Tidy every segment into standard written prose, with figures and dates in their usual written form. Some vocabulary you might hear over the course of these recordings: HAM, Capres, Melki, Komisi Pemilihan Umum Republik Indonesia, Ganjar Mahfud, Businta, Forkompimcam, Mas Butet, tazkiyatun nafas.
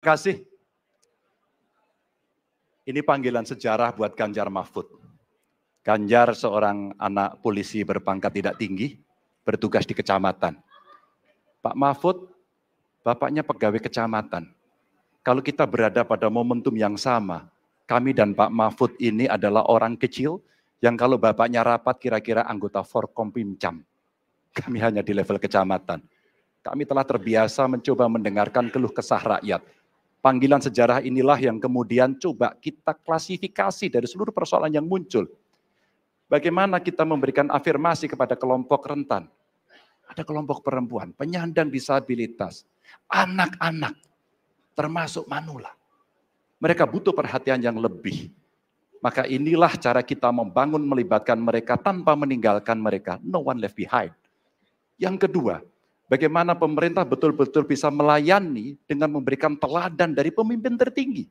Terima kasih. Ini panggilan sejarah buat Ganjar Mahfud. Ganjar seorang anak polisi berpangkat tidak tinggi, bertugas di kecamatan. Pak Mahfud, bapaknya pegawai kecamatan. Kalau kita berada pada momentum yang sama, kami dan Pak Mahfud ini adalah orang kecil yang kalau bapaknya rapat kira-kira anggota Forkompimcam. Kami hanya di level kecamatan. Kami telah terbiasa mencoba mendengarkan keluh kesah rakyat. Panggilan sejarah inilah yang kemudian coba kita klasifikasi dari seluruh persoalan yang muncul. Bagaimana kita memberikan afirmasi kepada kelompok rentan? Ada kelompok perempuan, penyandang disabilitas, anak-anak, termasuk manula. Mereka butuh perhatian yang lebih. Maka inilah cara kita membangun, melibatkan mereka tanpa meninggalkan mereka. No one left behind. Yang kedua, bagaimana pemerintah betul-betul bisa melayani dengan memberikan teladan dari pemimpin tertinggi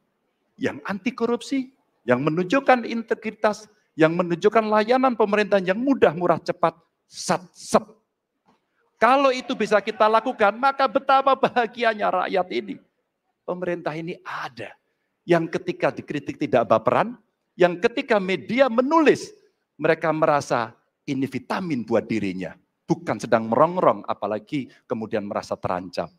yang anti korupsi, yang menunjukkan integritas, yang menunjukkan layanan pemerintahan yang mudah, murah, cepat, sat-sep. Kalau itu bisa kita lakukan, maka betapa bahagianya rakyat ini. Pemerintah ini ada yang ketika dikritik tidak baperan, yang ketika media menulis, mereka merasa ini vitamin buat dirinya. Bukan sedang merongrong, apalagi kemudian merasa terancam.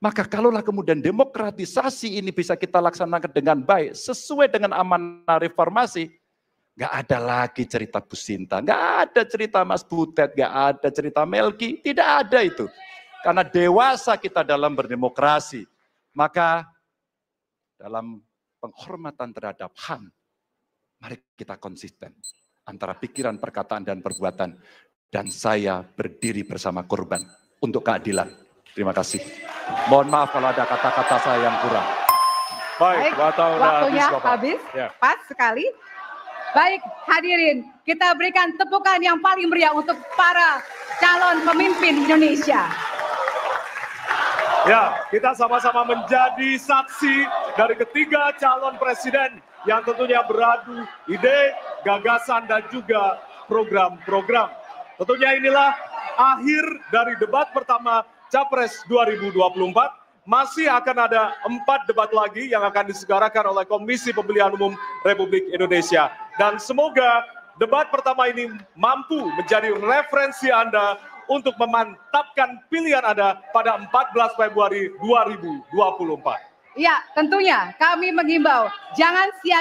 Maka kalaulah kemudian demokratisasi ini bisa kita laksanakan dengan baik, sesuai dengan amanah reformasi, nggak ada lagi cerita Businta, nggak ada cerita Mas Butet, nggak ada cerita Melki, tidak ada itu. Karena dewasa kita dalam berdemokrasi. Maka dalam penghormatan terhadap HAM, mari kita konsisten antara pikiran, perkataan, dan perbuatan. Dan saya berdiri bersama korban untuk keadilan. Terima kasih. Mohon maaf kalau ada kata-kata saya yang kurang. Baik, waktunya habis, ya. Pas sekali. Baik, hadirin, kita berikan tepukan yang paling meriah untuk para calon pemimpin Indonesia. Ya, kita sama-sama menjadi saksi dari ketiga calon presiden yang tentunya beradu ide, gagasan, dan juga program-program. Tentunya inilah akhir dari debat pertama Capres 2024. Masih akan ada 4 debat lagi yang akan diselenggarakan oleh Komisi Pemilihan Umum Republik Indonesia. Dan semoga debat pertama ini mampu menjadi referensi Anda untuk memantapkan pilihan Anda pada 14 Februari 2024. Ya, tentunya kami menghimbau jangan sia-sia.